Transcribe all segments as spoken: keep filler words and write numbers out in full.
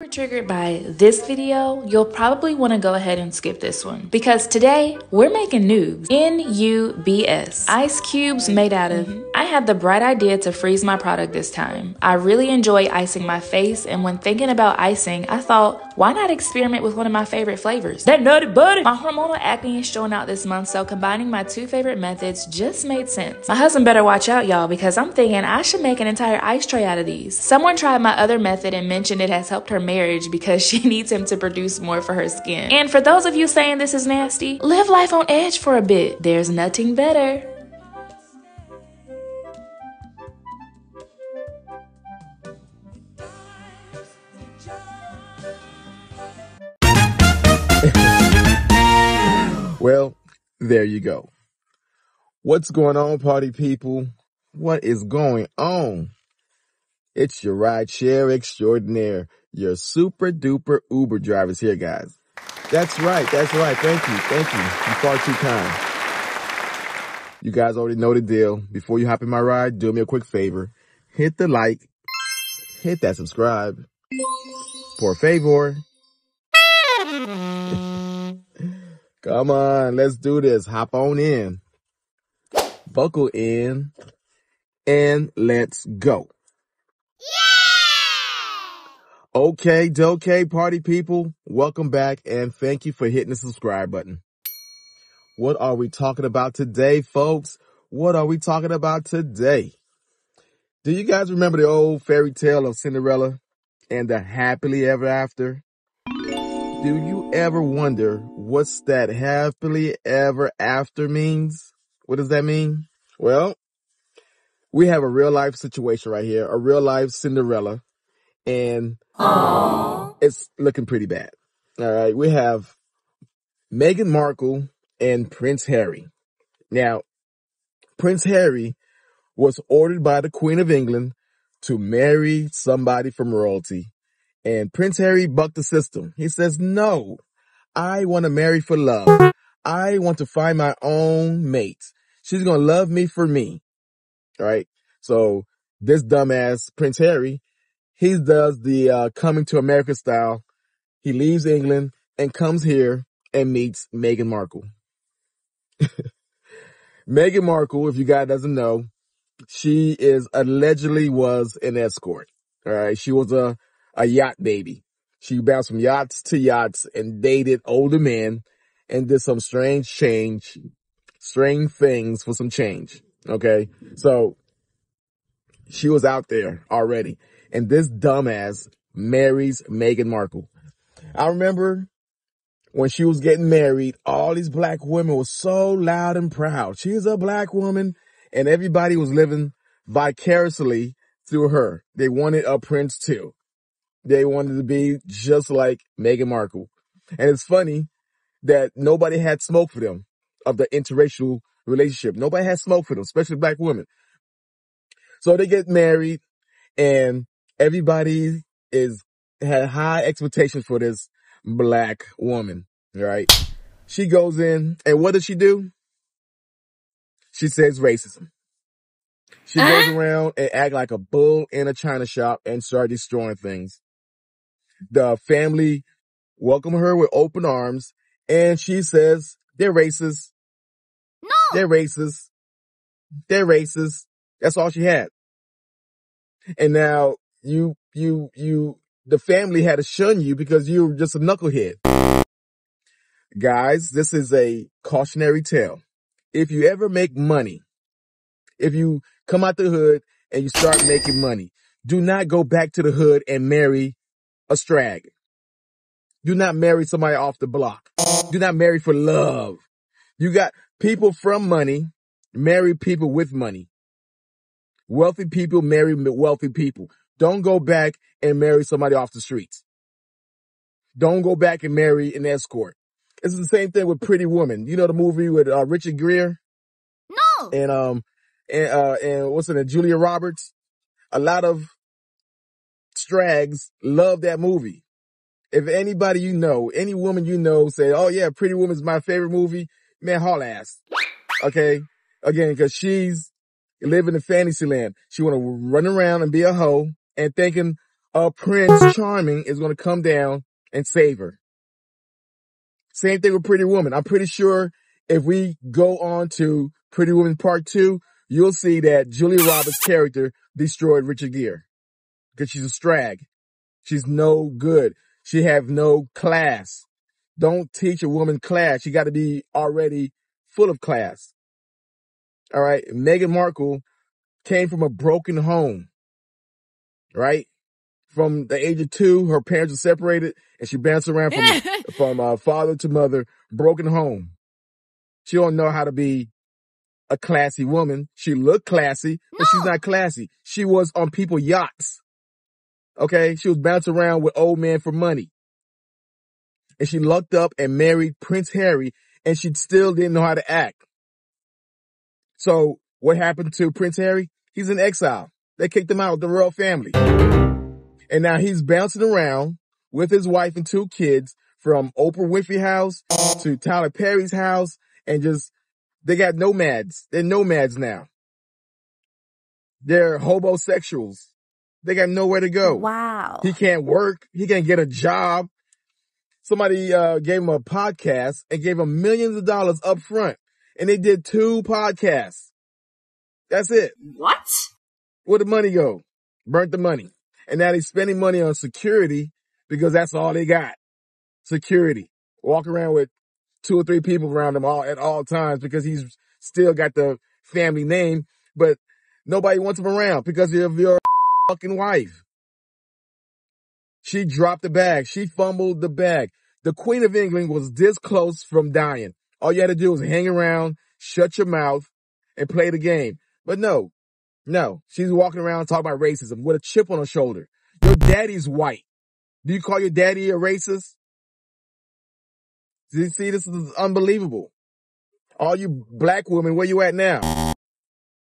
If you were triggered by this video, you'll probably want to go ahead and skip this one, because today we're making N U B S. N U B S. Ice cubes made out of. I had the bright idea to freeze my product this time. I really enjoy icing my face, and when thinking about icing, I thought, why not experiment with one of my favorite flavors? That nutty buddy! My hormonal acne is showing out this month, so combining my two favorite methods just made sense. My husband better watch out, y'all, because I'm thinking I should make an entire ice tray out of these. Someone tried my other method and mentioned it has helped her marriage because she needs him to produce more for her skin. And for those of you saying this is nasty, live life on edge for a bit. There's nothing better. Well, there you go. What's going on, party people? What is going on? It's your rideshare extraordinaire, your super duper Uber drivers here, guys. That's right. That's right. Thank you. Thank you. You're far too kind. You guys already know the deal. Before you hop in my ride, do me a quick favor. Hit the like. Hit that subscribe. Por favor. Come on. Let's do this. Hop on in. Buckle in. And let's go. Okay, dokay, party people, welcome back, and thank you for hitting the subscribe button. What are we talking about today, folks? What are we talking about today? Do you guys remember the old fairy tale of Cinderella and the happily ever after? Do you ever wonder what's that happily ever after means? What does that mean? Well, we have a real life situation right here, a real life Cinderella. And aww, it's looking pretty bad. All right. We have Meghan Markle and Prince Harry. Now, Prince Harry was ordered by the Queen of England to marry somebody from royalty. And Prince Harry bucked the system. He says, no, I want to marry for love. I want to find my own mate. She's going to love me for me. All right. So this dumbass Prince Harry, he does the uh, coming to America style. He leaves England and comes here and meets Meghan Markle. Meghan Markle, if you guys doesn't know, she is allegedly was an escort. All right. She was a, a yacht baby. She bounced from yachts to yachts and dated older men and did some strange change, strange things for some change. Okay. So she was out there already. And this dumbass marries Meghan Markle. I remember when she was getting married, all these black women were so loud and proud. She's a black woman, and everybody was living vicariously through her. They wanted a prince too. They wanted to be just like Meghan Markle. And it's funny that nobody had smoke for them of the interracial relationship. Nobody had smoke for them, especially black women. So they get married, and everybody is had high expectations for this black woman, right? She goes in, and what does she do? She says racism. She uh-huh. goes around and act like a bull in a china shop and start destroying things. The family welcome her with open arms, and she says, they're racist. No. They're racist. They're racist. That's all she had. And now you, you, you, the family had to shun you because you were just a knucklehead. Guys, this is a cautionary tale. If you ever make money, if you come out the hood and you start making money, do not go back to the hood and marry a strag. Do not marry somebody off the block. Do not marry for love. You got people from money, marry people with money. Wealthy people marry wealthy people. Don't go back and marry somebody off the streets. Don't go back and marry an escort. It's the same thing with Pretty Woman. You know the movie with uh, Richard Gere? No. And um, and uh, and what's her name? Julia Roberts. A lot of strags love that movie. If anybody you know, any woman you know, say, "Oh yeah, Pretty Woman's my favorite movie," man, haul ass. Okay, again, because she's live in a fantasy land. She want to run around and be a hoe and thinking, a Prince Charming is going to come down and save her. Same thing with Pretty Woman. I'm pretty sure if we go on to Pretty Woman Part two, you'll see that Julia Roberts' character destroyed Richard Gere because she's a strag. She's no good. She have no class. Don't teach a woman class. She got to be already full of class. All right. Meghan Markle came from a broken home, right? From the age of two, her parents were separated and she bounced around from, from uh, father to mother, broken home. She don't know how to be a classy woman. She looked classy, but no. She's not classy. She was on people's yachts. Okay. She was bouncing around with old men for money. And she lucked up and married Prince Harry, and she still didn't know how to act. So what happened to Prince Harry? He's in exile. They kicked him out of the royal family. And now he's bouncing around with his wife and two kids from Oprah Winfrey house to Tyler Perry's house. And just, they got nomads. They're nomads now. They're hobosexuals. They got nowhere to go. Wow. He can't work. He can't get a job. Somebody uh, gave him a podcast and gave him millions of dollars up front. And they did two podcasts. That's it. What? Where'd the money go? Burnt the money. And now they're spending money on security because that's all they got. Security. Walk around with two or three people around him all at all times because he's still got the family name, but nobody wants him around because of your fucking wife. She dropped the bag. She fumbled the bag. The Queen of England was this close from dying. All you had to do was hang around, shut your mouth, and play the game. But no, no. She's walking around talking about racism with a chip on her shoulder. Your daddy's white. Do you call your daddy a racist? You see, this is unbelievable. All you black women, where you at now?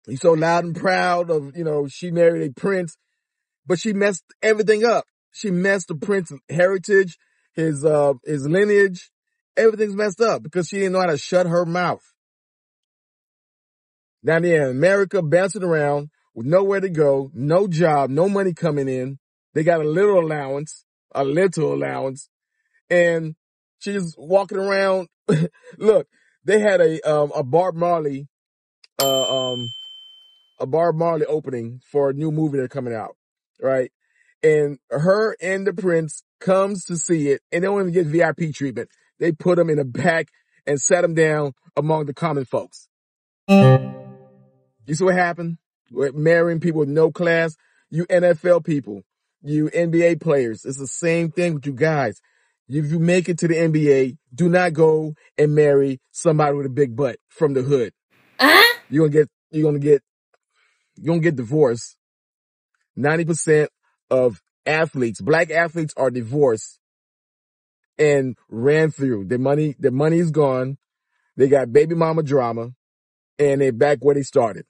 You so loud and proud of, you know, she married a prince, but she messed everything up. She messed the prince's heritage, his, uh, his lineage. Everything's messed up because she didn't know how to shut her mouth. Down there in America, bouncing around with nowhere to go, no job, no money coming in. They got a little allowance, a little allowance, and she's walking around. Look, they had a, um, a Bob Marley, uh, um, a Bob Marley opening for a new movie that's coming out. Right. And her and the prince comes to see it, and they don't even get V I P treatment. They put them in the back and sat them down among the common folks. You see what happened? With marrying people with no class, you N F L people, you N B A players. It's the same thing with you guys. If you make it to the N B A, do not go and marry somebody with a big butt from the hood. Uh-huh. You're gonna get, you're gonna get, you're gonna get divorced. ninety percent of athletes, black athletes, are divorced and ran through. Their money, their money is gone. They got baby mama drama, and they're back where they started.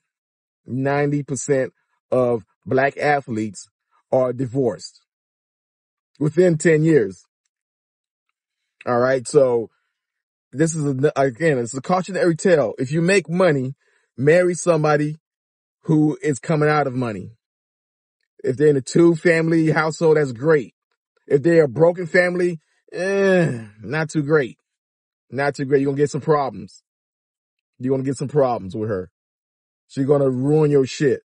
ninety percent of black athletes are divorced within ten years. All right. So this is, a, again, it's a cautionary tale. If you make money, marry somebody who is coming out of money. If they're in a two family household, that's great. If they're a broken family, eh, not too great. Not too great. You're going to get some problems. You're going to get some problems with her. She's going to ruin your shit.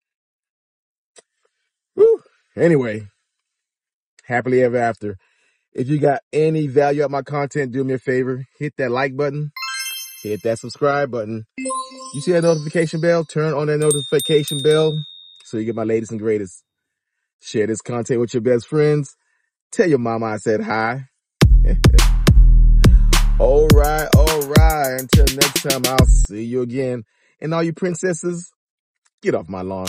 Woo. Anyway, happily ever after. If you got any value out of my content, do me a favor. Hit that like button. Hit that subscribe button. You see that notification bell? Turn on that notification bell so you get my latest and greatest. Share this content with your best friends. Tell your mama I said hi. All right, all right. Until next time, I'll see you again. And all you princesses, get off my lawn.